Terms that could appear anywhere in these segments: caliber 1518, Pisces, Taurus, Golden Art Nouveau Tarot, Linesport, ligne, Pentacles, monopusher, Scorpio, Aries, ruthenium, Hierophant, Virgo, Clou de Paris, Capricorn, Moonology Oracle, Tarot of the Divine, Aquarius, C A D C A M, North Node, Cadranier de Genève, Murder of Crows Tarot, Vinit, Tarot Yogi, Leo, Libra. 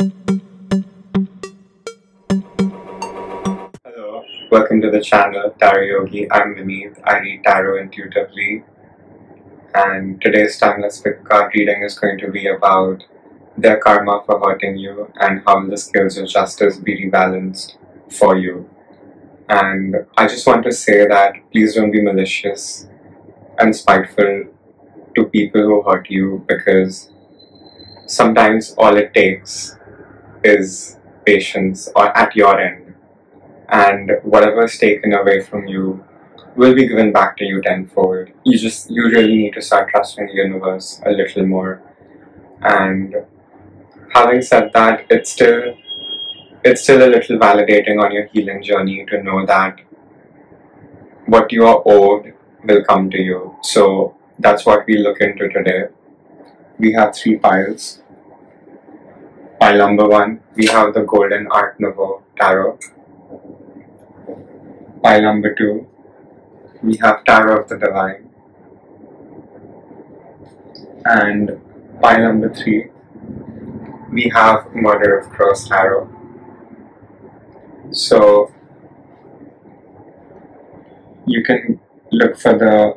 Hello, welcome to the channel Tarot Yogi. I'm Vineet. I read tarot intuitively, and today's timeless pick card reading is going to be about their karma for hurting you and how the scales of justice be rebalanced for you. And I just want to say that please don't be malicious and spiteful to people who hurt you, because sometimes all it takes is patience or at your end, and whatever is taken away from you will be given back to you tenfold. You really need to start trusting the universe a little more. And having said that, it's still a little validating on your healing journey to know that what you are owed will come to you. So that's what we look into today. We have three piles. Pile number one, we have the Golden Art Nouveau Tarot. Pile number two, we have Tarot of the Divine. And pile number three, we have Murder of Crows Tarot. So you can look for the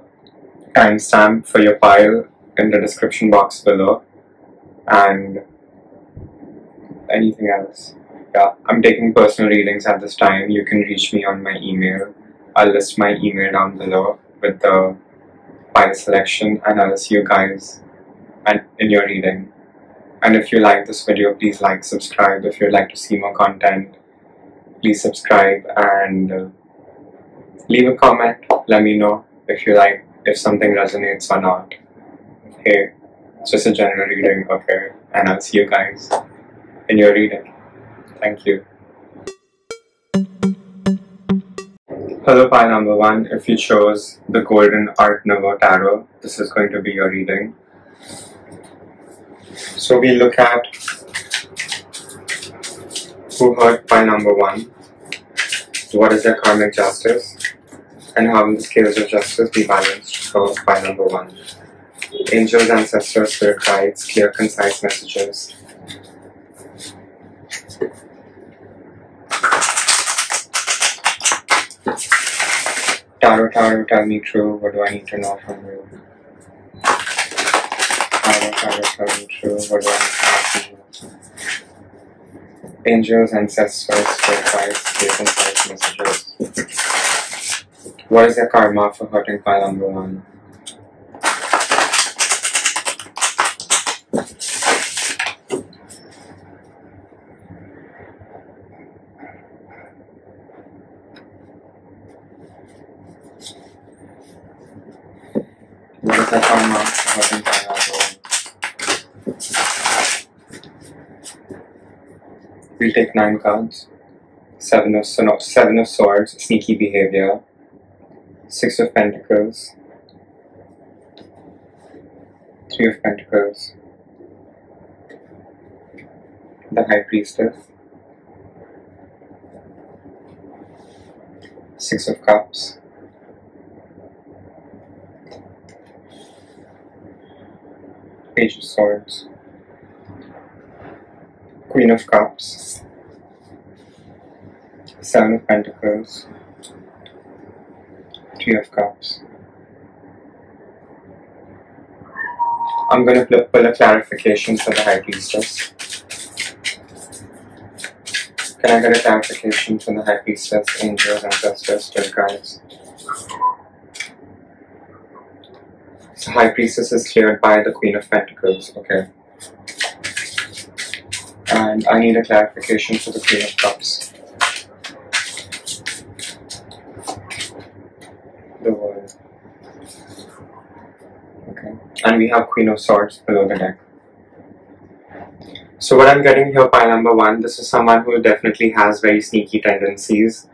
timestamp for your pile in the description box below. And anything else? Yeah, I'm taking personal readings at this time. You can reach me on my email. I'll list my email down below with the pile selection, and I'll see you guys in your reading. And if you like this video, please like, subscribe. If you'd like to see more content, please subscribe and leave a comment. Let me know if something resonates or not. Hey, it's just a general reading, okay? And I'll see you guys in your reading. Thank you. Hello, pile number one. If you chose the Golden Art Nouveau Tarot, this is going to be your reading. So we look at who hurt pile number one, what is their karmic justice, and how will the scales of justice be balanced for pile number one. Angels, ancestors, spirit guides, clear, concise messages. Tarot, tell me true, what do I need to know from you? Tarot, tell me true, what do I need to know from you? Angels, ancestors, spirit guides, clear, concise messages. What is their karma for hurting pile number one? What is the karma for hurting pile number one? We'll take 9 cards. Seven of Swords, sneaky behavior. 6 of Pentacles. 3 of Pentacles. The High Priestess. 6 of Cups. Page of Swords, Queen of Cups, 7 of Pentacles, 3 of Cups. I'm going to pull a clarification for the High Priestess. Can I get a clarification from the High Priestess, angels, ancestors, spirit guides? So High Priestess is cleared by the Queen of Pentacles, okay. And I need a clarification for the Queen of Cups. The World. Okay. And we have Queen of Swords below the deck. So what I'm getting here, pile number one, this is someone who definitely has very sneaky tendencies.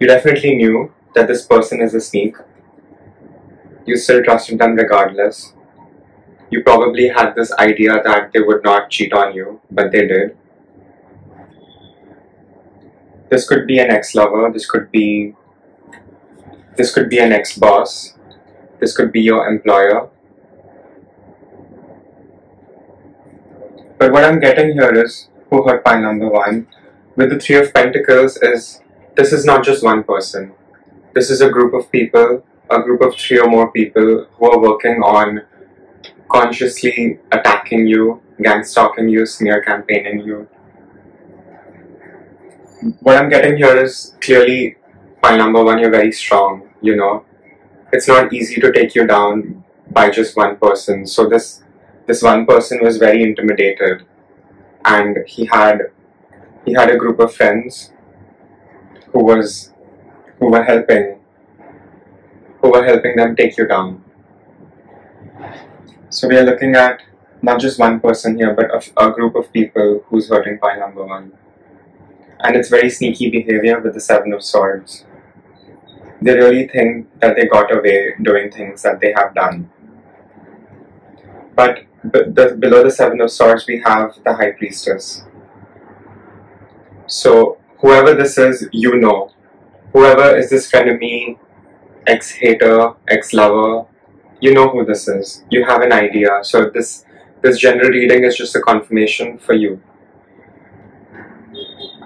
You definitely knew that this person is a sneak. You still trusted them regardless. You probably had this idea that they would not cheat on you, but they did. This could be an ex-lover, this could be an ex-boss, this could be your employer. But what I'm getting here is who hurt by number one, with the Three of Pentacles is, this is not just one person. This is a group of people, a group of three or more people who are working on consciously attacking you, gang-stalking you, smear campaigning you. What I'm getting here is clearly, pile number one, you're very strong, you know. It's not easy to take you down by just one person. So this one person was very intimidated, and he had a group of friends who were helping them take you down. So we are looking at not just one person here, but a group of people who's hurting pile number one. And it's very sneaky behavior with the Seven of Swords. They really think that they got away doing things that they have done. But below the Seven of Swords, we have the High Priestess. So whoever this is, you know. Whoever is this frenemy, ex-hater, ex-lover, you know who this is. You have an idea. So this general reading is just a confirmation for you.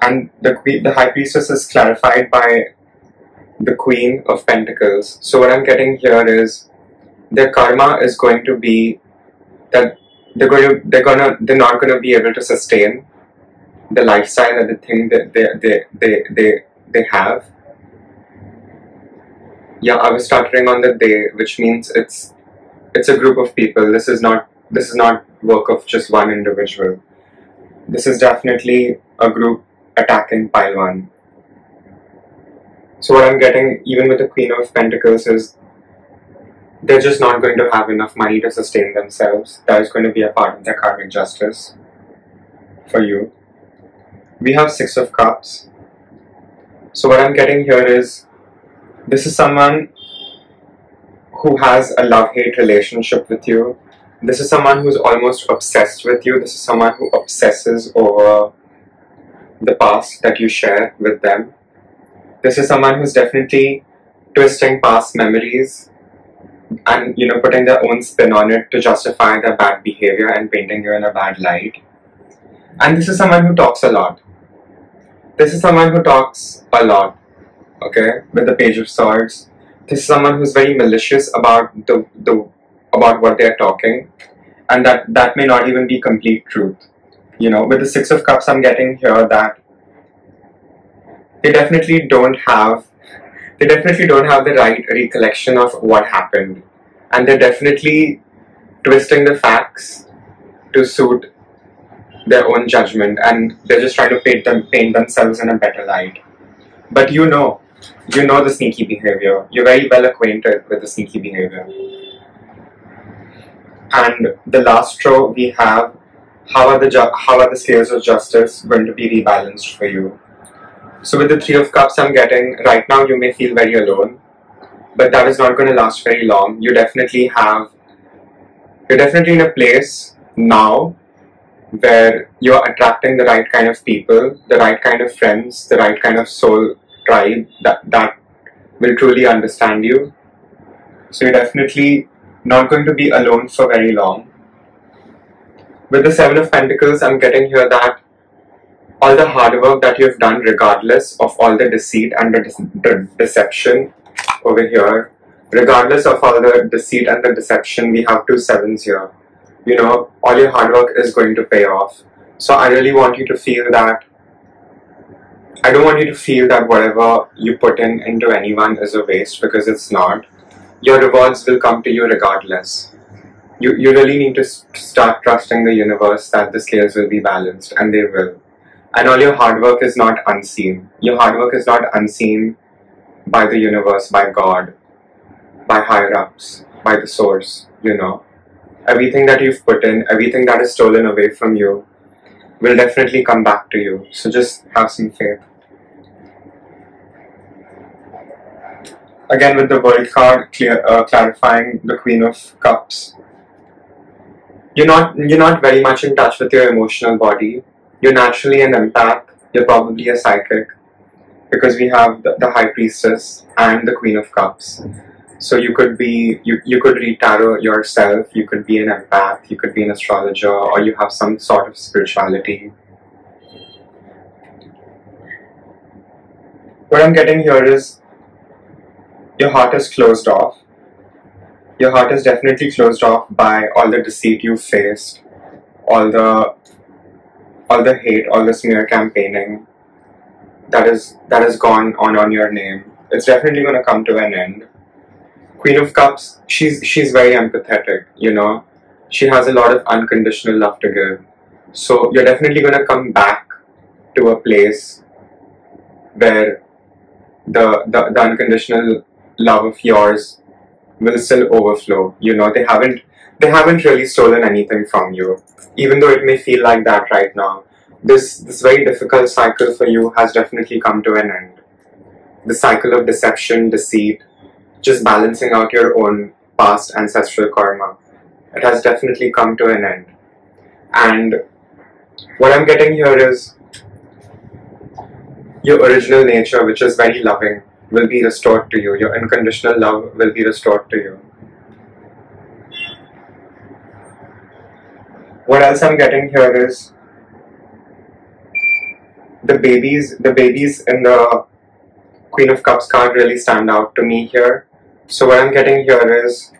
And the High Priestess is clarified by the Queen of Pentacles. So what I'm getting here is their karma is going to be that they're not gonna be able to sustain the lifestyle and the thing that they have. Yeah, I was stuttering on the day, which means it's a group of people. This is not work of just one individual. This is definitely a group attacking pile one. So what I'm getting, even with the Queen of Pentacles, is they're just not going to have enough money to sustain themselves. That is going to be a part of their karmic justice for you. We have Six of Cups. So what I'm getting here is, this is someone who has a love-hate relationship with you. This is someone who's almost obsessed with you. This is someone who obsesses over the past that you share with them. This is someone who's definitely twisting past memories and, you know, putting their own spin on it to justify their bad behavior and painting you in a bad light. And this is someone who talks a lot. This is someone who talks a lot, okay, with the Page of Swords. This is someone who's very malicious about about what they're talking, and that may not even be complete truth. You know, with the Six of Cups, I'm getting here that they definitely don't have the right recollection of what happened, and they're definitely twisting the facts to suit their own judgment, and they're just trying to paint themselves in a better light. But you know the sneaky behavior. You're very well acquainted with the sneaky behavior. And the last row we have, how are the scales of justice going to be rebalanced for you? So with the Three of Cups, I'm getting, right now you may feel very alone, but that is not going to last very long. You're definitely in a place now where you're attracting the right kind of people, the right kind of friends, the right kind of soul tribe that will truly understand you. So you're definitely not going to be alone for very long. With the Seven of Pentacles, I'm getting here that all the hard work that you've done, regardless of all the deceit and the deception over here, regardless of all the deceit and the deception, we have two sevens here. You know, all your hard work is going to pay off. So I really want you to feel that, I don't want you to feel that whatever you put in into anyone is a waste, because it's not. Your rewards will come to you regardless. You really need to start trusting the universe that the scales will be balanced, and they will. And all your hard work is not unseen. Your hard work is not unseen by the universe, by God, by higher-ups, by the source, you know. Everything that you've put in, everything that is stolen away from you, will definitely come back to you. So just have some faith. Again, with the World card clarifying the Queen of Cups, you're not very much in touch with your emotional body. You're naturally an empath. You're probably a psychic, because we have the High Priestess and the Queen of Cups. So you could read tarot yourself. You could be an empath. You could be an astrologer, or you have some sort of spirituality. What I'm getting here is your heart is closed off. Your heart is definitely closed off by all the deceit you faced, all the hate, all the smear campaigning that has gone on your name. It's definitely going to come to an end. Queen of Cups, she's very empathetic, you know. She has a lot of unconditional love to give. So you're definitely going to come back to a place where the unconditional love of yours will still overflow. You know, they haven't really stolen anything from you, even though it may feel like that right now. This very difficult cycle for you has definitely come to an end. The cycle of deception, deceit, just balancing out your own past ancestral karma. It has definitely come to an end. And what I'm getting here is your original nature, which is very loving, will be restored to you. Your unconditional love will be restored to you. What else I'm getting here is the babies in the Queen of Cups card really stand out to me here. So what I'm getting here is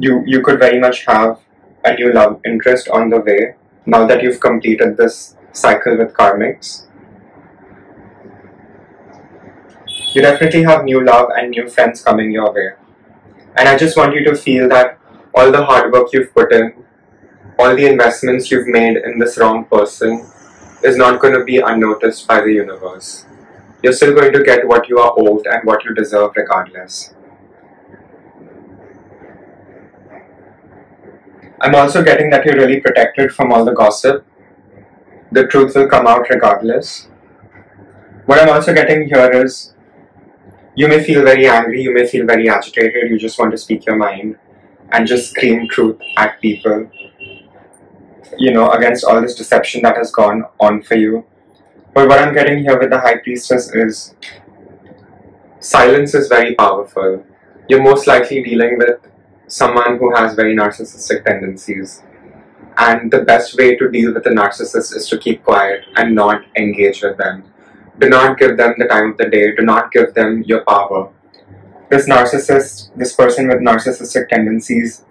you could very much have a new love interest on the way now that you've completed this cycle with karmics. You definitely have new love and new friends coming your way. And I just want you to feel that all the hard work you've put in, all the investments you've made in this wrong person is not going to be unnoticed by the universe. You're still going to get what you are owed and what you deserve regardless. I'm also getting that you're really protected from all the gossip. The truth will come out regardless. What I'm also getting here is you may feel very angry, you may feel very agitated, you just want to speak your mind and just scream truth at people, you know, against all this deception that has gone on for you. But what I'm getting here with the High Priestess is silence is very powerful. You're most likely dealing with someone who has very narcissistic tendencies. And the best way to deal with a narcissist is to keep quiet and not engage with them. Do not give them the time of the day. Do not give them your power. This narcissist, this person with narcissistic tendencies,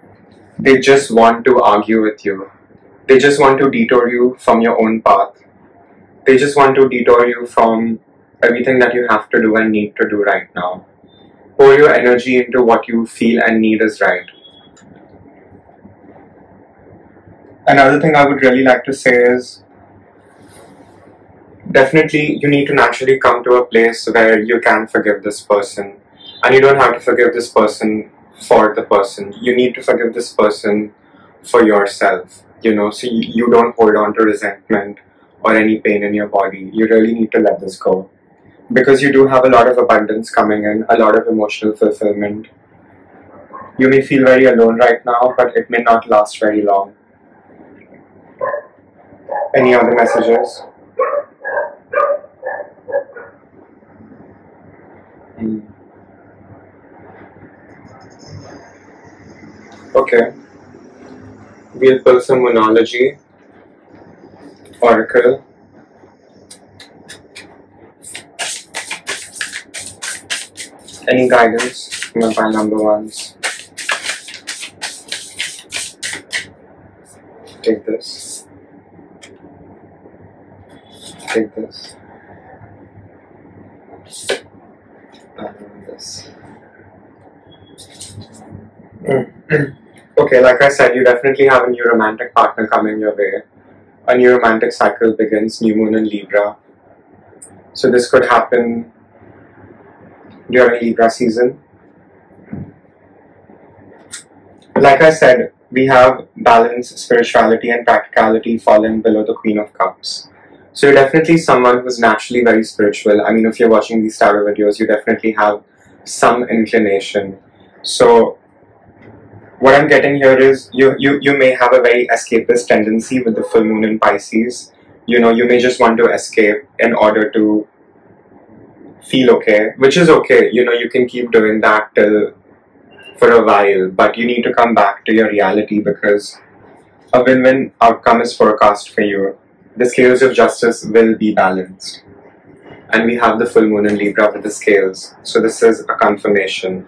they just want to argue with you. They just want to detour you from your own path. They just want to detour you from everything that you have to do and need to do right now. Pour your energy into what you feel and need is right. Another thing I would really like to say is definitely, you need to naturally come to a place where you can forgive this person. And you don't have to forgive this person for the person. You need to forgive this person for yourself, you know, so you don't hold on to resentment or any pain in your body. You really need to let this go. Because you do have a lot of abundance coming in, a lot of emotional fulfillment. You may feel very alone right now, but it may not last very long. Any other messages? Okay, we'll pull some Moonology Oracle. Any guidance from my pile number ones? Take this. Take this. And this. Okay, like I said, you definitely have a new romantic partner coming your way. A new romantic cycle begins, new moon in Libra. So this could happen during Libra season. Like I said, we have balance, spirituality and practicality falling below the Queen of Cups. So you're definitely someone who's naturally very spiritual. I mean, if you're watching these tarot videos, you definitely have some inclination. So what I'm getting here is you may have a very escapist tendency with the full moon in Pisces. You know, you may just want to escape in order to feel okay, which is okay. You know, you can keep doing that till for a while, but you need to come back to your reality because a win-win outcome is forecast for you. The scales of justice will be balanced. And we have the full moon in Libra with the scales. So this is a confirmation.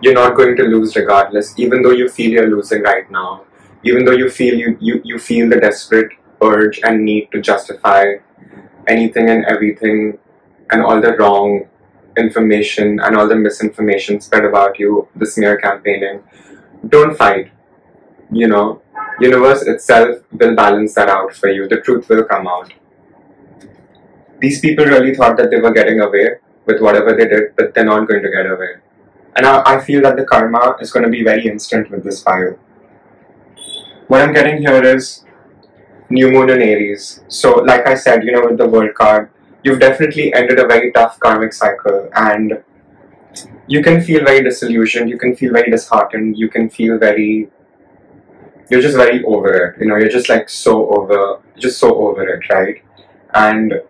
You're not going to lose regardless, even though you feel you're losing right now. Even though you feel you feel the desperate urge and need to justify anything and everything and all the wrong information and all the misinformation spread about you, the smear campaigning. Don't fight. You know, universe itself will balance that out for you. The truth will come out. These people really thought that they were getting away with whatever they did, but they're not going to get away. And I feel that the karma is going to be very instant with this pile. What I'm getting here is new moon in Aries. So like I said, you know, with the world card, you've definitely ended a very tough karmic cycle, and you can feel very disillusioned, you can feel very disheartened, you can feel very, you're just very over it, you know, you're just like so over it, right? And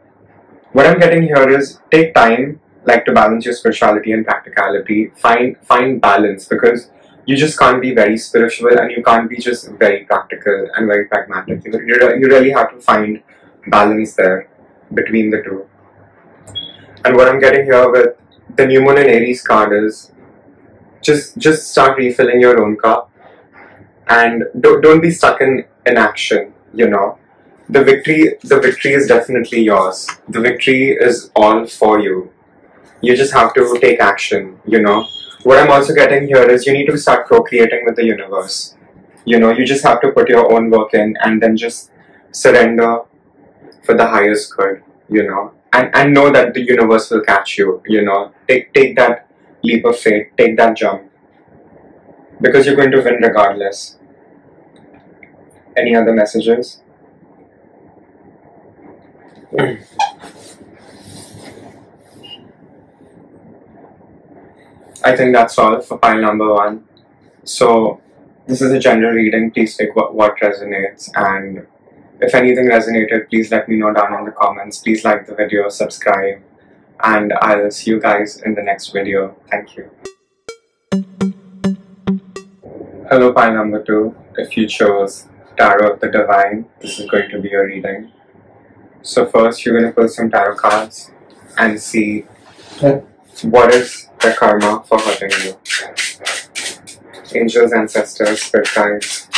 what I'm getting here is take time, like, to balance your spirituality and practicality, find balance, because you just can't be very spiritual and you can't be just very practical and very pragmatic. You really have to find balance there between the two. And what I'm getting here with the new moon in Aries card is just start refilling your own cup and don't be stuck in inaction, you know. The victory is definitely yours. The victory is all for you. You just have to take action, you know. What I'm also getting here is you need to start procreating with the universe. You know, you just have to put your own work in and then just surrender for the highest good, you know. And know that the universe will catch you, you know. Take that leap of faith, take that jump. Because you're going to win regardless. Any other messages? I think that's all for pile number one. So this is a general reading. Please take what resonates, and if anything resonated, please let me know down in the comments. Please like the video, subscribe, and I'll see you guys in the next video. Thank you. Hello pile number two. If you chose Tarot of the Divine, this is going to be your reading. So first you're going to pull some tarot cards and see what is the karma for hurting you. Angels, ancestors, spirit guides,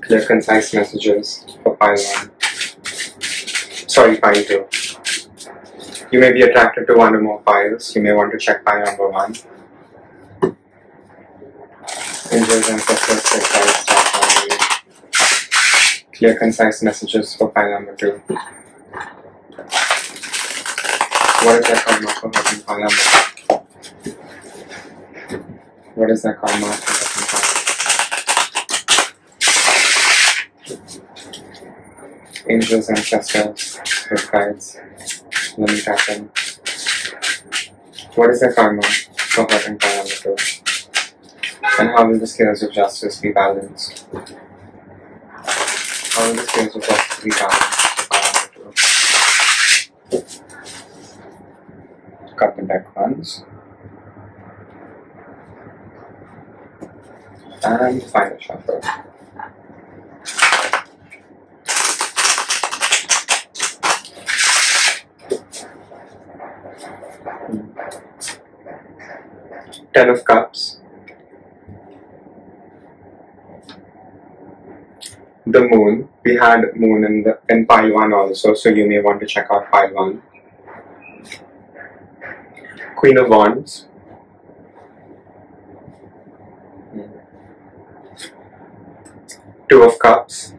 clear concise messages for pile one. Sorry, pile two. You may be attracted to one or more piles. You may want to check pile number one. Angels, ancestors, spirit guides, clear concise messages for pile number two. What is that karma for hurting pile number two? What is that karma for hurting pile? Angels, ancestors, spirit guides. Let me tap in. What is the karma for hurting pile number two? And how will the scales of justice be balanced? How will the scales of justice be balanced? Cut the back ones. And final shuffle. Ten of Cups. The Moon. We had Moon in pile one also, so you may want to check out pile one. Queen of Wands, Two of Cups.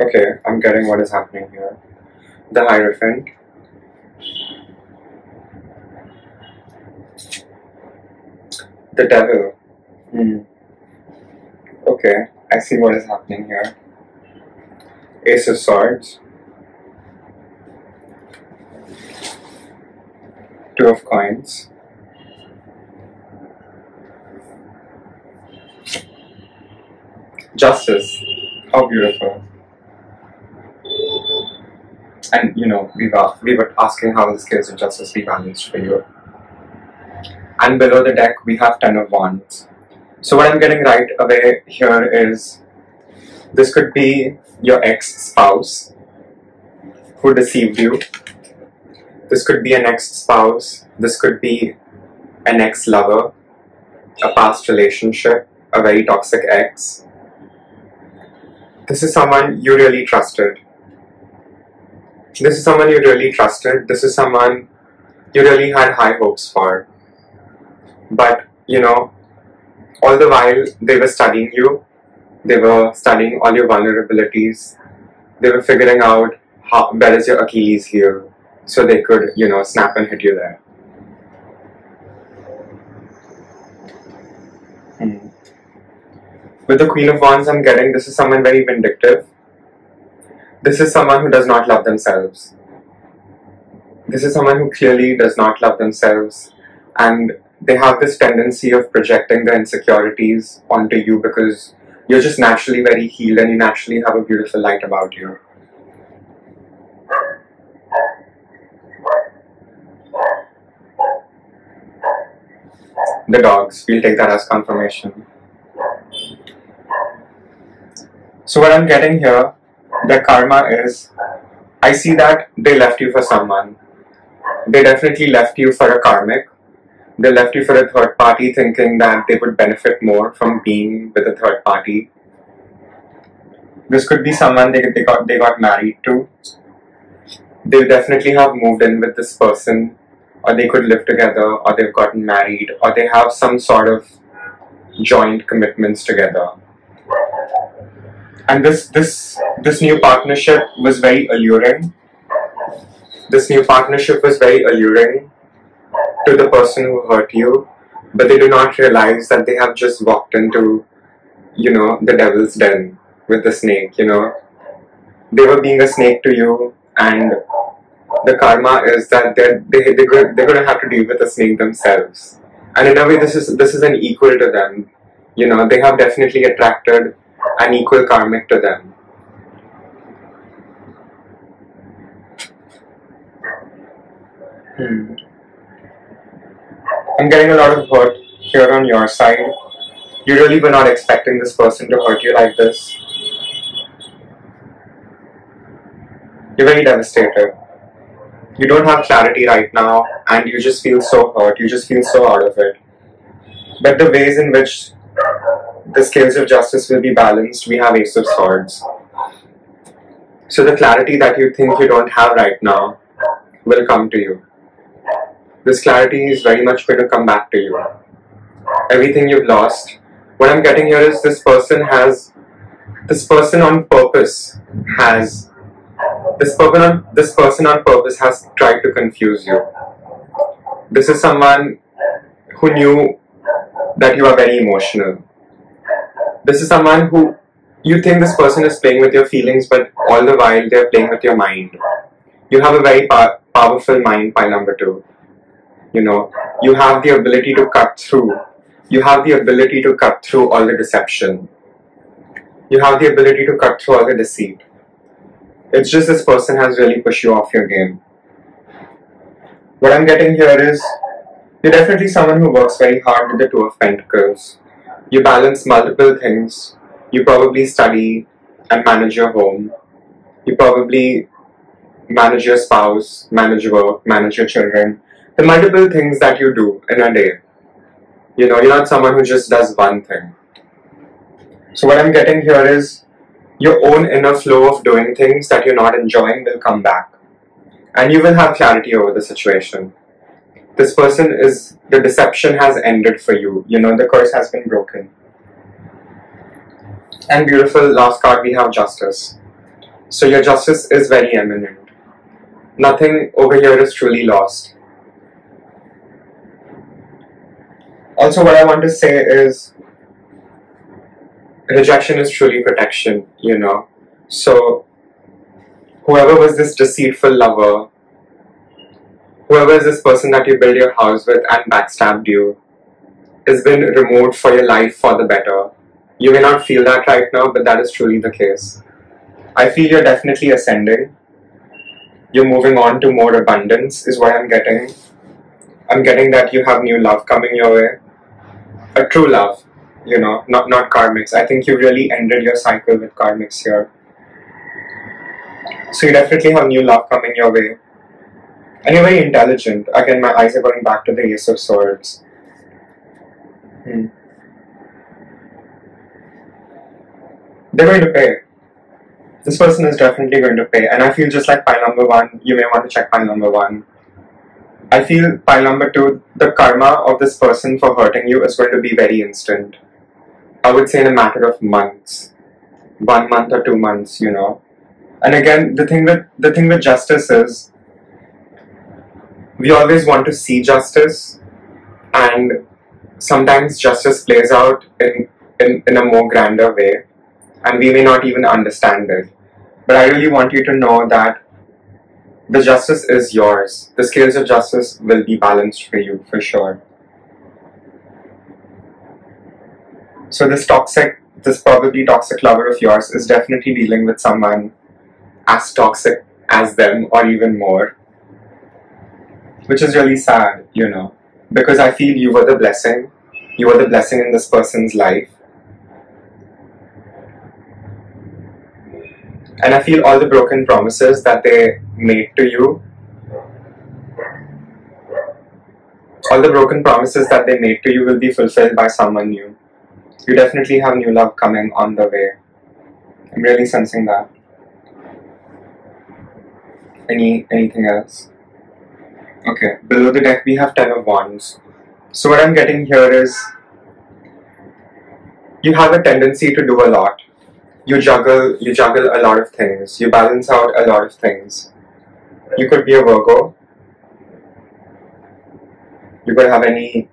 Okay, I'm getting what is happening here. The Hierophant, the Devil. Okay, I see what is happening here. Ace of Swords, Two of Coins, Justice. How beautiful! And you know, we were asking how the scales of justice be balanced for you. And below the deck we have Ten of Wands. So what I'm getting right away here is this could be your ex-spouse. who deceived you. This could be an ex-spouse. This could be an ex-lover, a past relationship, a very toxic ex. This is someone you really trusted. This is someone you really trusted. This is someone you really had high hopes for. But, you know, all the while they were studying you. They were studying all your vulnerabilities. They were figuring out how, where is your Achilles heel, so they could, you know, snap and hit you there. With the Queen of Wands, I'm getting this is someone very vindictive. This is someone who does not love themselves. This is someone who clearly does not love themselves, and they have this tendency of projecting their insecurities onto you because you're just naturally very healed and you naturally have a beautiful light about you. The dogs, we'll take that as confirmation. So what I'm getting here, their karma is, I see that they left you for someone. They definitely left you for a karmic. They left you for a third party, thinking that they would benefit more from being with a third party. This could be someone they got married to. They'll definitely have moved in with this person, or they could live together, or they've gotten married, or they have some sort of joint commitments together. And this new partnership was very alluring. This new partnership was very alluring to the person who hurt you, but they do not realize that they have just walked into, you know, the devil's den with the snake, you know. They were being a snake to you, and the karma is that they're going to have to deal with the snake themselves. And in a way, this is an equal to them. You know, they have definitely attracted an equal karmic to them. I'm getting a lot of hurt here on your side. You really were not expecting this person to hurt you like this. You're very devastated. You don't have clarity right now, and you just feel so hurt. You just feel so out of it. But the ways in which the scales of justice will be balanced, we have Ace of Swords. So the clarity that you think you don't have right now will come to you. This clarity is very much going to come back to you. Everything you've lost. What I'm getting here is this person on purpose has tried to confuse you. This is someone who knew that you are very emotional. This is someone who, you think this person is playing with your feelings, but all the while they're playing with your mind. You have a very powerful mind, pile number 2. You know, you have the ability to cut through. You have the ability to cut through all the deception. You have the ability to cut through all the deceit. It's just this person has really pushed you off your game. What I'm getting here is, you're definitely someone who works very hard with the Two of Pentacles. You balance multiple things. You probably study and manage your home. You probably manage your spouse, manage work, manage your children. The multiple things that you do in a day. You know, you're not someone who just does one thing. So what I'm getting here is your own inner flow of doing things that you're not enjoying will come back. And you will have clarity over the situation. This person is, the deception has ended for you. You know, the curse has been broken. And beautiful, last card, we have Justice. So your justice is very imminent. Nothing over here is truly lost. Also, what I want to say is, rejection is truly protection, you know. So, whoever was this deceitful lover, whoever is this person that you build your house with and backstabbed you, has been removed for your life for the better. You may not feel that right now, but that is truly the case. I feel you're definitely ascending. You're moving on to more abundance, is what I'm getting. I'm getting that you have new love coming your way. A true love, you know, not karmics. I think you really ended your cycle with karmics here. So you definitely have new love coming your way. And you're very intelligent. Again, my eyes are going back to the Ace of Swords. They're going to pay. This person is definitely going to pay. And I feel just like pile number one, you may want to check pile number one. I feel pile number two, the karma of this person for hurting you is going to be very instant. I would say in a matter of months. 1 month or 2 months, you know. And again, the thing with justice is, we always want to see justice, and sometimes justice plays out in a more grander way, and we may not even understand it. But I really want you to know that the justice is yours. The scales of justice will be balanced for you, for sure. So this probably toxic lover of yours is definitely dealing with someone as toxic as them or even more. Which is really sad, you know, because I feel you were the blessing. You were the blessing in this person's life. And I feel all the broken promises that they made to you, all the broken promises that they made to you will be fulfilled by someone new. You definitely have new love coming on the way. I'm really sensing that. Anything else? Okay, below the deck we have 10 of Wands. So what I'm getting here is, you have a tendency to do a lot. You juggle a lot of things. You balance out a lot of things. You could be a Virgo. You could have any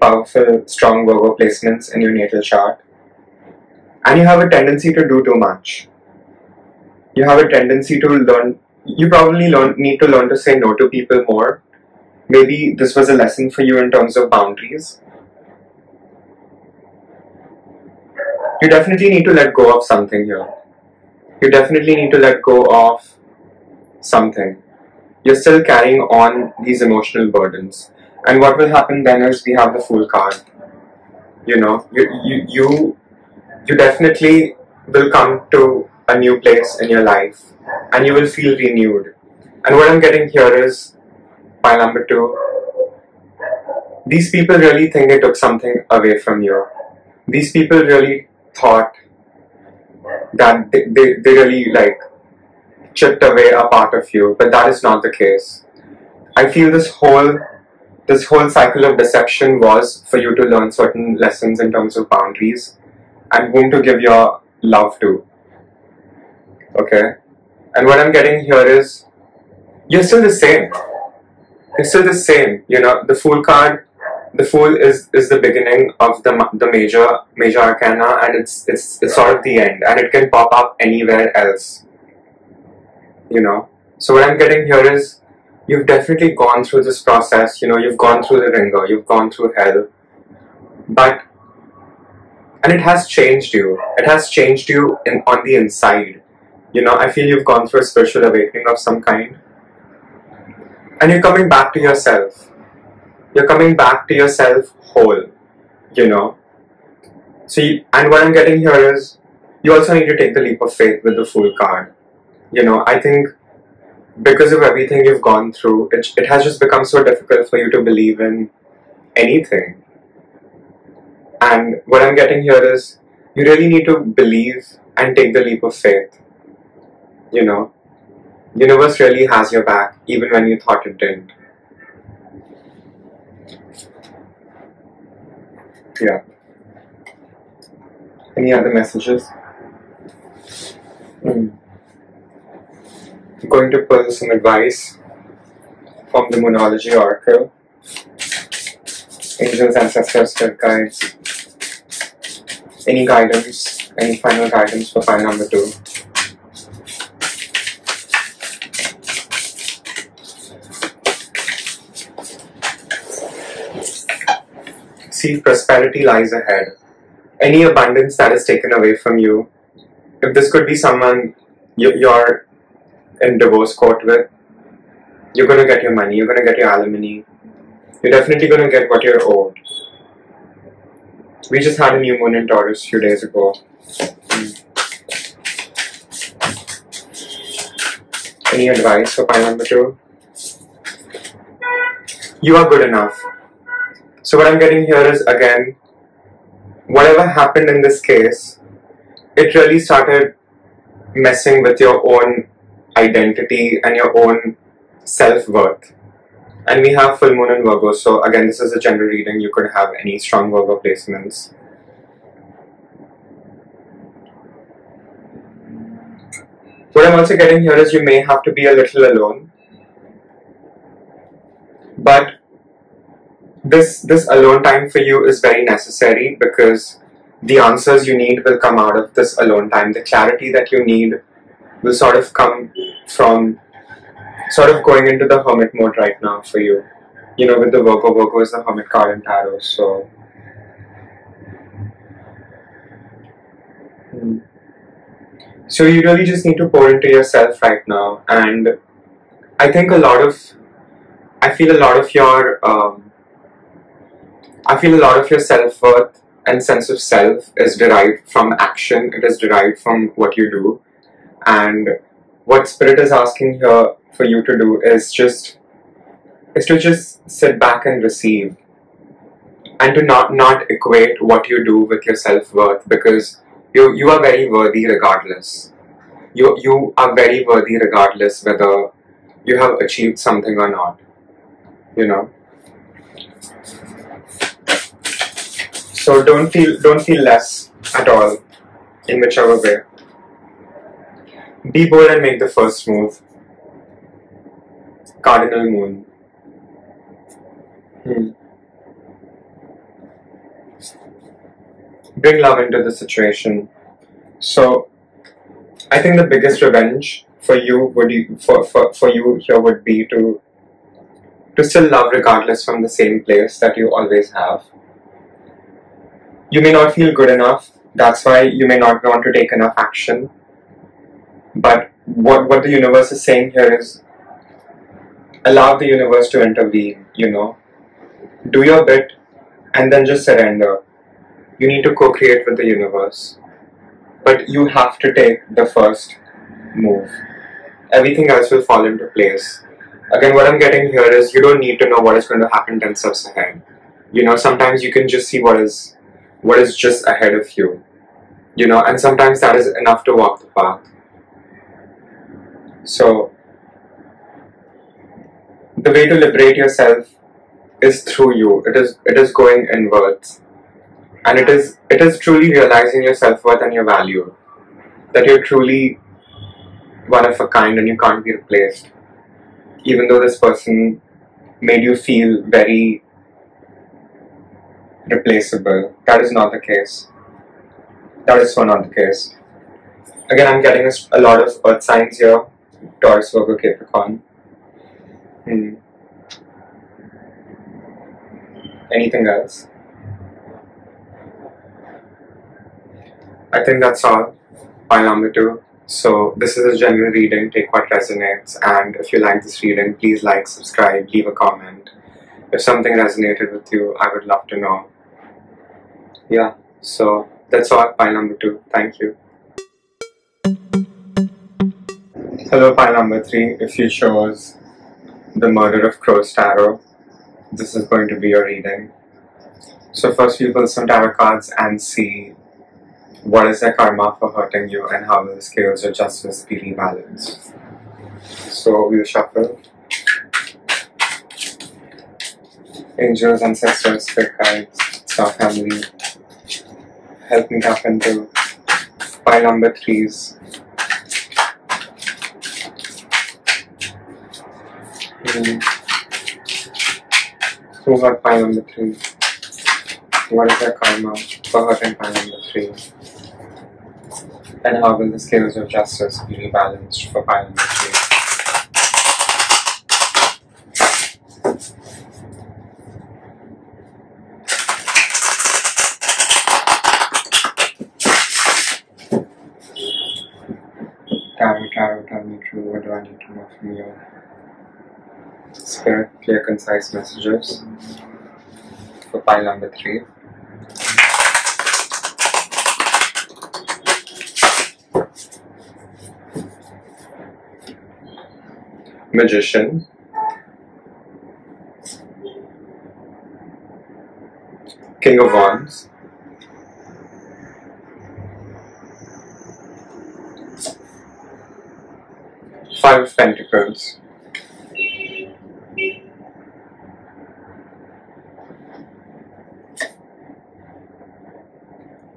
powerful, strong Virgo placements in your natal chart. And you have a tendency to do too much. You have a tendency to learn. You probably need to learn to say no to people more. Maybe this was a lesson for you in terms of boundaries. You definitely need to let go of something here. You definitely need to let go of something. You're still carrying on these emotional burdens. And what will happen then is we have the Fool card. You know, you definitely will come to a new place in your life. And you will feel renewed. And what I'm getting here is pile number two. These people really think they took something away from you. These people really thought that they really like chipped away a part of you, but that is not the case. I feel this whole cycle of deception was for you to learn certain lessons in terms of boundaries and whom to give your love to. Okay? And what I'm getting here is, you're still the same. You're still the same. You know, the Fool card, the Fool is the beginning of the major arcana, and it's sort of the end, and it can pop up anywhere else. You know, so what I'm getting here is, you've definitely gone through this process. You know, you've gone through the ringer, you've gone through hell, and it has changed you. It has changed you on the inside. You know, I feel you've gone through a spiritual awakening of some kind. And you're coming back to yourself. You're coming back to yourself whole, you know. See, and what I'm getting here is, you also need to take the leap of faith with the Fool card. You know, I think because of everything you've gone through, it has just become so difficult for you to believe in anything. And what I'm getting here is, you really need to believe and take the leap of faith. You know, universe really has your back, even when you thought it didn't. Yeah. Any other messages? I'm going to pull some advice from the Moonology Oracle. Angels, ancestors, spirit guides. Any guidance, any final guidance for pile number two? See, prosperity lies ahead. Any abundance that is taken away from you, if this could be someone you're in divorce court with, you're going to get your money, you're going to get your alimony, you're definitely going to get what you're owed. We just had a new moon in Taurus a few days ago. Any advice for pile number 2? You are good enough. So what I'm getting here is, again, whatever happened in this case, it really started messing with your own identity and your own self-worth. And we have full moon in Virgo, so again, this is a general reading. You could have any strong Virgo placements. What I'm also getting here is you may have to be a little alone. But this alone time for you is very necessary, because the answers you need will come out of this alone time. The clarity that you need will sort of come from sort of going into the hermit mode right now for you. You know, with the Virgo, Virgo is the hermit card in tarot, so... So you really just need to pour into yourself right now, and I think I feel a lot of your self-worth and sense of self is derived from action. It is derived from what you do, and what Spirit is asking here for you to do is to just sit back and receive, and to not equate what you do with your self-worth, because you are very worthy regardless. You are very worthy regardless whether you have achieved something or not, you know. So don't feel less at all in whichever way. Be bold and make the first move. Cardinal Moon. Bring love into the situation. So, I think the biggest revenge for you here would be to still love regardless from the same place that you always have. You may not feel good enough. That's why you may not want to take enough action. But what the universe is saying here is, allow the universe to intervene. You know, do your bit, and then just surrender. You need to co-create with the universe, but you have to take the first move. Everything else will fall into place. Again, what I'm getting here is you don't need to know what is going to happen 10 steps ahead. You know, sometimes you can just see what is just ahead of you. You know, and sometimes that is enough to walk the path. So, the way to liberate yourself is through you. It is going inwards. And it is truly realizing your self-worth and your value. That you're truly one of a kind and you can't be replaced. Even though this person made you feel very replaceable. That is not the case. That is so not the case. Again, I'm getting a lot of earth signs here. Taurus, Virgo, Capricorn. Anything else? I think that's all. Pile number 2. So this is a general reading. Take what resonates. And if you like this reading, please like, subscribe, leave a comment. If something resonated with you, I would love to know. Yeah. So that's all. Pile number 2. Thank you. Hello, pile number 3. If you chose the Murder of Crows Tarot, this is going to be your reading. So first, we pull some tarot cards and see, what is their karma for hurting you, and how will the scales of justice be rebalanced? So we'll shuffle. Angels, ancestors, spirit guides, star family, help me tap into pile number 3's. Who hurt pile number 3? What is their karma for hurting pile number 3? And how will the scales of justice be rebalanced for pile number 3? Tarot, tell me true. What do I need to know from you? Spirit, clear, concise messages for pile number 3. Magician, King of Wands, Five of Pentacles,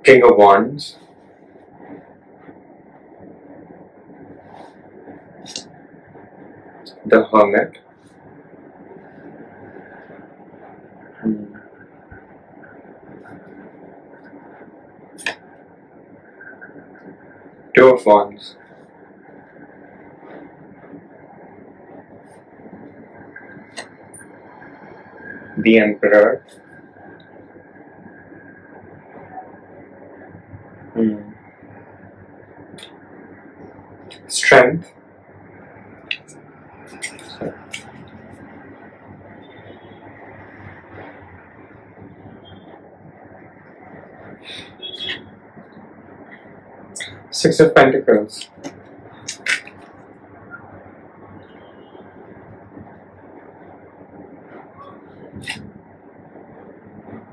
King of Wands, the Hermit, Two of Wands, the Emperor, Strength, Six of Pentacles,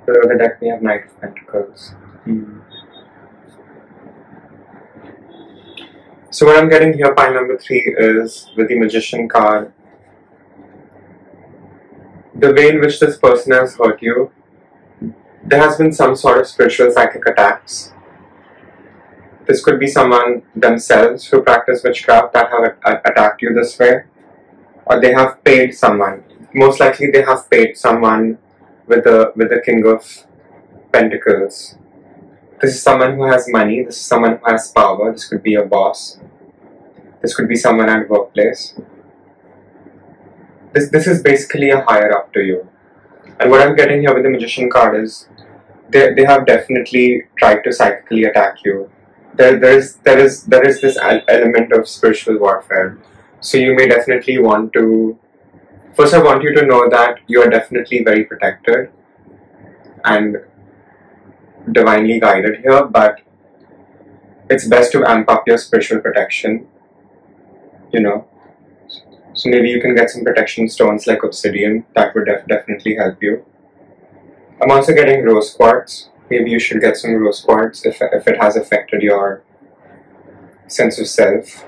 below the deck we have Knight of Pentacles. So what I'm getting here, pile number 3, is with the Magician card. The way in which this person has hurt you, there has been some sort of spiritual psychic attacks. This could be someone themselves who practice witchcraft that have attacked you this way, or they have paid someone. Most likely they have paid someone with the King of Pentacles. This is someone who has money, this is someone who has power, this could be a boss, this could be someone at workplace. This is basically a higher up to you. And what I'm getting here with the Magician card is, they have definitely tried to psychically attack you. There is this element of spiritual warfare. So you may definitely want to, first I want you to know that you are definitely very protected and divinely guided here, but it's best to amp up your spiritual protection, you know. So maybe you can get some protection stones like obsidian, that would definitely help you. I'm also getting rose quartz. Maybe you should get some rose quartz if it has affected your sense of self.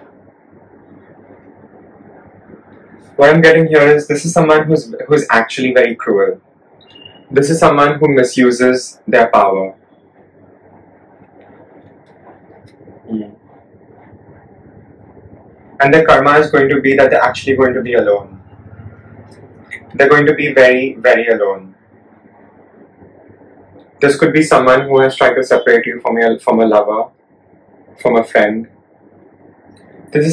What I'm getting here is this is someone who's actually very cruel. This is someone who misuses their power. And their karma is going to be that they're actually going to be alone. They're going to be very, very alone. This could be someone who has tried to separate you from a lover, from a friend. This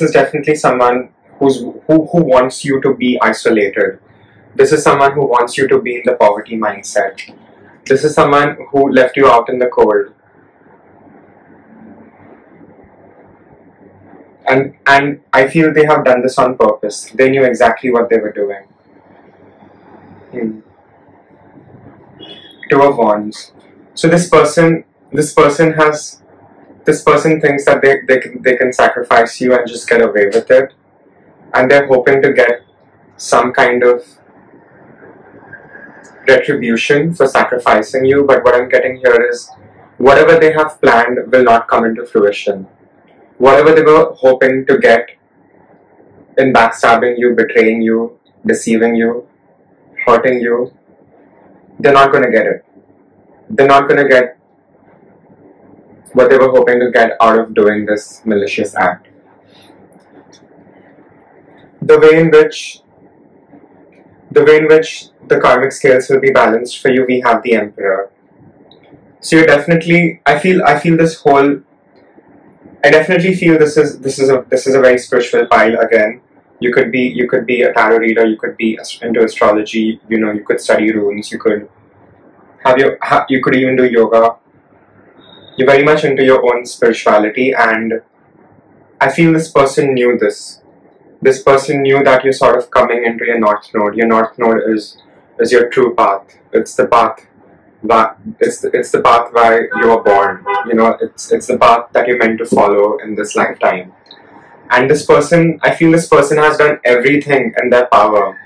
is definitely someone who wants you to be isolated. This is someone who wants you to be in the poverty mindset. This is someone who left you out in the cold. And I feel they have done this on purpose. They knew exactly what they were doing. Two of Wands. So this person thinks that they can sacrifice you and just get away with it, and they're hoping to get some kind of retribution for sacrificing you. But what I'm getting here is whatever they have planned will not come into fruition. Whatever they were hoping to get in backstabbing you, betraying you, deceiving you, hurting you, they're not going to get it. They're not going to get what they were hoping to get out of doing this malicious act. The way in which the karmic scales will be balanced for you, we have the Emperor. So you definitely, I definitely feel this is a very spiritual pile again. You could be a tarot reader, you could be into astrology, you know, you could study runes, you could even do yoga. You're very much into your own spirituality, and I feel this person knew this. This person knew that you're sort of coming into your North Node. Your North Node is your true path. It's the path where you were born. You know, it's the path that you're meant to follow in this lifetime. And this person, I feel this person has done everything in their power.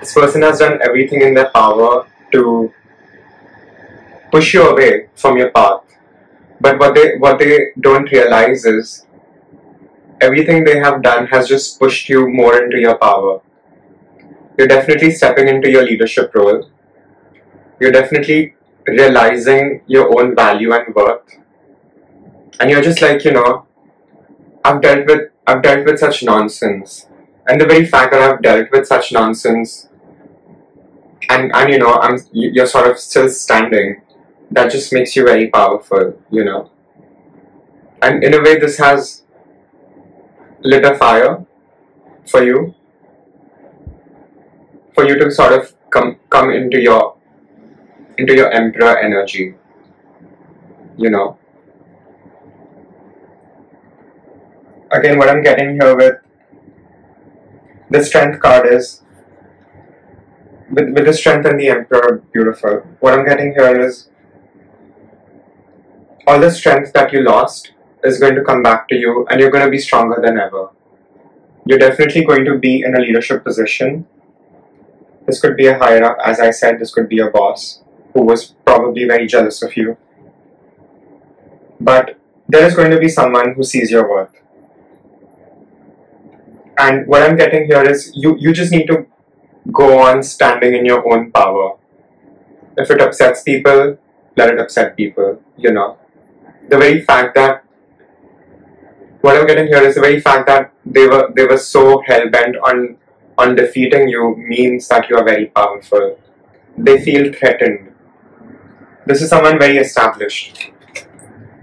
This person has done everything in their power to push you away from your path. But what they don't realize is everything they have done has just pushed you more into your power. You're definitely stepping into your leadership role. You're definitely realizing your own value and worth. And you're just like, you know, I've dealt with such nonsense. And the very fact that I've dealt with such nonsense and you know, you're sort of still standing, that just makes you very powerful, you know. And in a way, this has lit a fire for you. For you to sort of come into your emperor energy, you know. Again, what I'm getting here with the Strength card is, with the Strength and the Emperor, beautiful. What I'm getting here is, all the strength that you lost is going to come back to you, and you're going to be stronger than ever. You're definitely going to be in a leadership position. This could be a higher up, as I said, this could be a boss who was probably very jealous of you. But there is going to be someone who sees your worth. And what I'm getting here is you just need to go on standing in your own power. If it upsets people, let it upset people, you know. The very fact that, what I'm getting here is the very fact that they were so hell-bent on defeating you means that you are very powerful. They feel threatened. This is someone very established.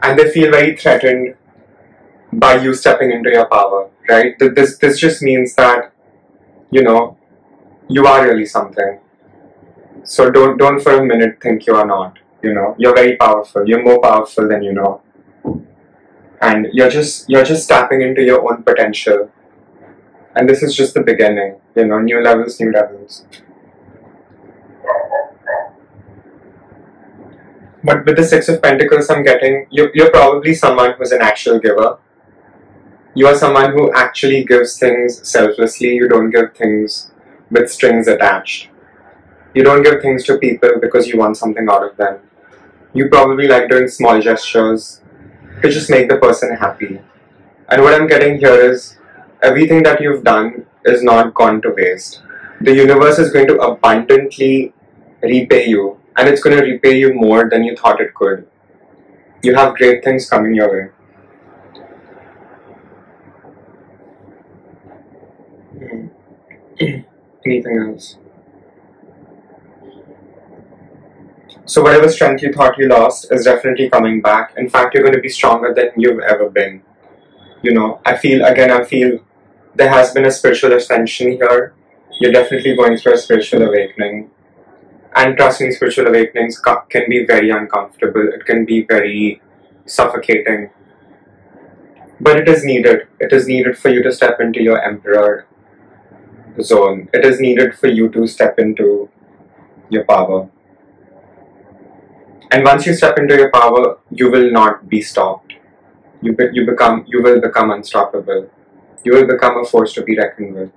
And they feel very threatened by you stepping into your power, right? This just means that, you know, you are really something. So don't for a minute think you are not, you know. You're very powerful. You're more powerful than you know. And you're just tapping into your own potential. And this is just the beginning, you know, new levels, new levels. But with the Six of Pentacles I'm getting, you're probably someone who's an actual giver. You are someone who actually gives things selflessly. You don't give things with strings attached. You don't give things to people because you want something out of them. You probably like doing small gestures to just make the person happy. And what I'm getting here is everything that you've done is not gone to waste. The universe is going to abundantly repay you, and it's going to repay you more than you thought it could. You have great things coming your way. Anything else? So whatever strength you thought you lost is definitely coming back. In fact, you're going to be stronger than you've ever been. You know, I feel there has been a spiritual ascension here. You're definitely going through a spiritual awakening. And trust me, spiritual awakenings can be very uncomfortable. It can be very suffocating. But it is needed. It is needed for you to step into your emperor zone. It is needed for you to step into your power. And once you step into your power, you will not be stopped. You will become unstoppable. You will become a force to be reckoned with.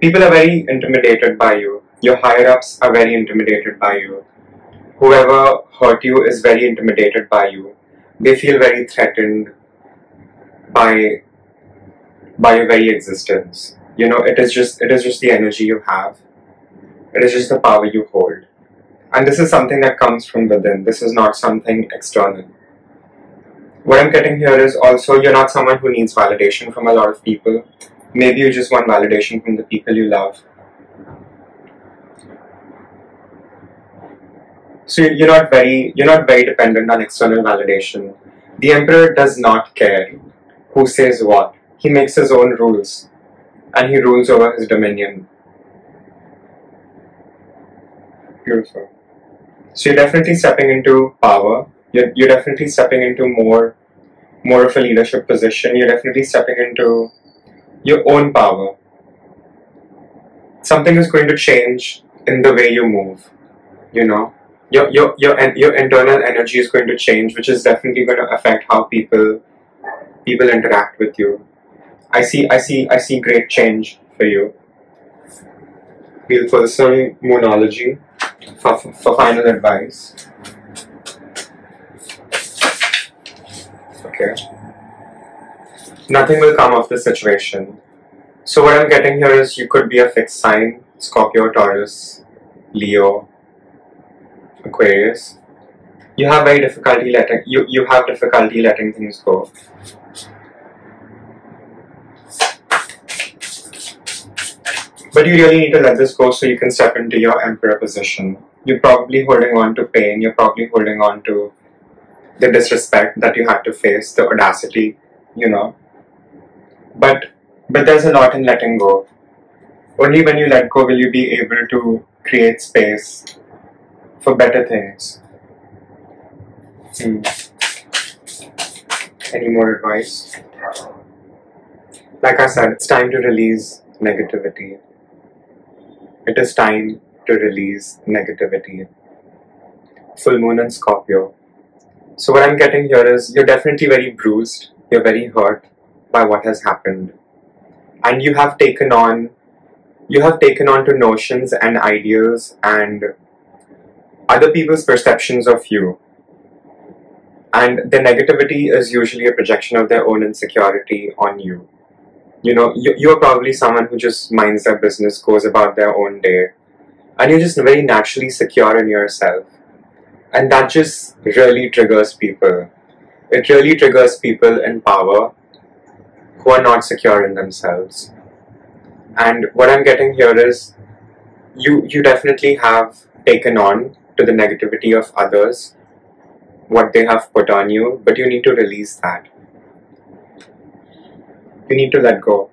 People are very intimidated by you. Your higher-ups are very intimidated by you. Whoever hurt you is very intimidated by you. They feel very threatened by your very existence. You know, it is just the energy you have. It is just the power you hold. And this is something that comes from within. This is not something external. What I'm getting here is also you're not someone who needs validation from a lot of people. Maybe you just want validation from the people you love. So you're not very dependent on external validation. The Emperor does not care who says what. He makes his own rules. And he rules over his dominion. Beautiful. So you're definitely stepping into power. You're definitely stepping into more of a leadership position. You're definitely stepping into your own power. Something is going to change in the way you move. You know, your internal energy is going to change, which is definitely going to affect how people interact with you. I see great change for you. We'll for some Moonology for final advice. Okay. Nothing will come of this situation. So what I'm getting here is you could be a fixed sign, Scorpio, Taurus, Leo, Aquarius. You have very difficulty letting you have difficulty letting things go. But you really need to let this go so you can step into your Emperor position. You're probably holding on to pain. You're probably holding on to the disrespect that you had to face, the audacity, you know. But there's a lot in letting go. Only when you let go will you be able to create space for better things. Any more advice? Like I said, it's time to release negativity. It is time to release negativity. Full moon in Scorpio. So what I'm getting here is you're definitely very bruised. You're very hurt by what has happened. And you have taken on to notions and ideas and other people's perceptions of you. And the negativity is usually a projection of their own insecurity on you. You know, you're probably someone who just minds their business, goes about their own day. And you're just very naturally secure in yourself. And that just really triggers people. It really triggers people in power who are not secure in themselves. And what I'm getting here is you definitely have taken on to the negativity of others, what they have put on you, but you need to release that. You need to let go.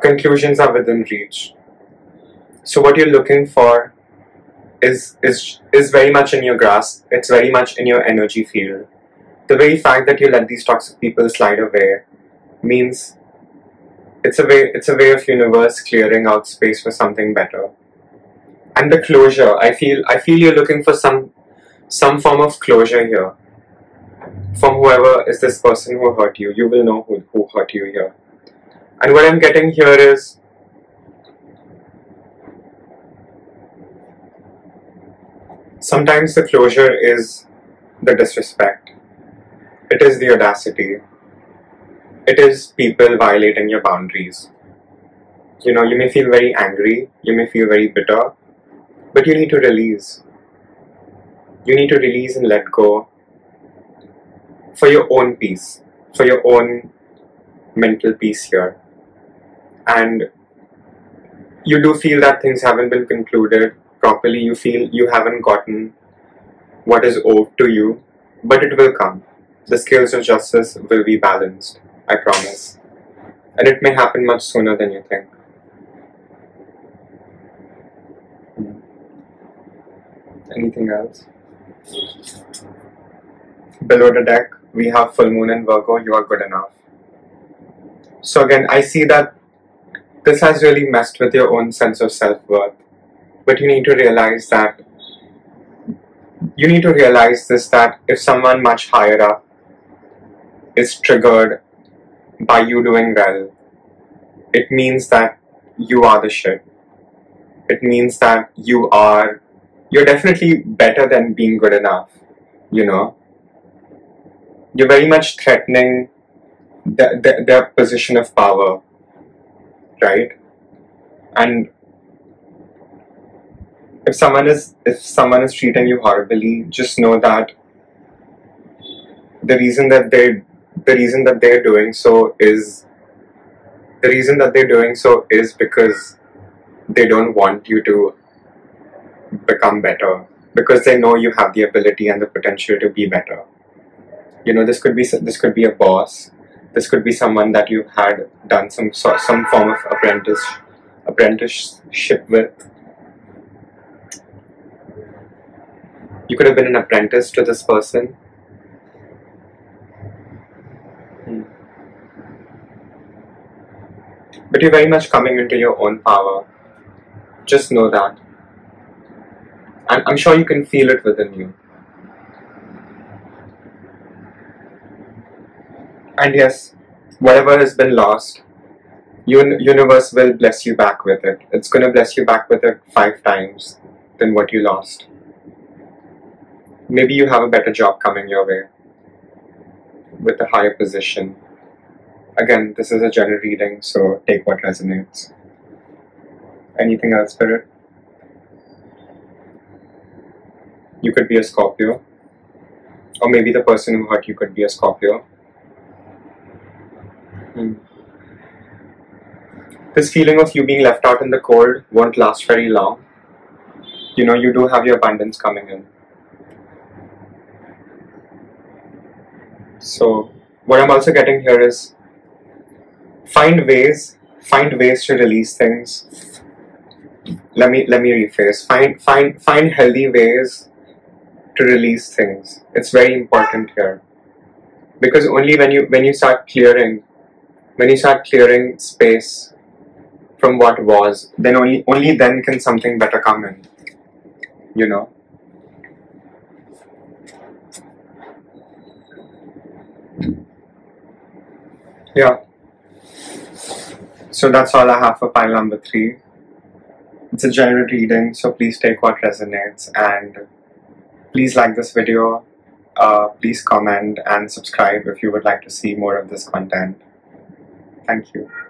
Conclusions are within reach. So what you're looking for is very much in your grasp. It's very much in your energy field. The very fact that you let these toxic people slide away means it's a way of universe clearing out space for something better. And the closure, I feel you're looking for some form of closure here. From whoever is this person who hurt you, you will know who hurt you here. And what I'm getting here is sometimes the closure is the disrespect. It is the audacity. It is people violating your boundaries. You know, you may feel very angry, you may feel very bitter, but you need to release. You need to release and let go for your own peace, for your own mental peace here. And you do feel that things haven't been concluded properly. You feel you haven't gotten what is owed to you, but it will come. The scales of justice will be balanced, I promise. And it may happen much sooner than you think. Anything else? Below the deck, we have full moon in Virgo. You are good enough. So again, I see that this has really messed with your own sense of self-worth. But you need to realize that that if someone much higher up is triggered by you doing well, it means that you are the shit. It means that you're definitely better than being good enough, you know. You're very much threatening their position of power, right? And if someone is treating you horribly, just know that the reason that they're doing so is because they don't want you to become better, because they know you have the ability and the potential to be better. You know, this could be a boss. This could be someone that you had done some form of apprenticeship with. You could have been an apprentice to this person. But you're very much coming into your own power. Just know that. I'm sure you can feel it within you. And yes, whatever has been lost, universe will bless you back with it. It's going to bless you back with it 5 times than what you lost. Maybe you have a better job coming your way with a higher position. Again, this is a general reading, so take what resonates. Anything else, Spirit? You could be a Scorpio, or maybe the person who hurt you could be a Scorpio. This feeling of you being left out in the cold won't last very long. You know, you do have your abundance coming in. So, what I'm also getting here is find ways to release things. Let me rephrase. Find healthy ways to release things. It's very important here, because only when you start clearing, space from what was, then only then can something better come in. You know. Yeah. So that's all I have for pile number 3. It's a general reading, so please take what resonates, and please like this video, please comment and subscribe if you would like to see more of this content. Thank you.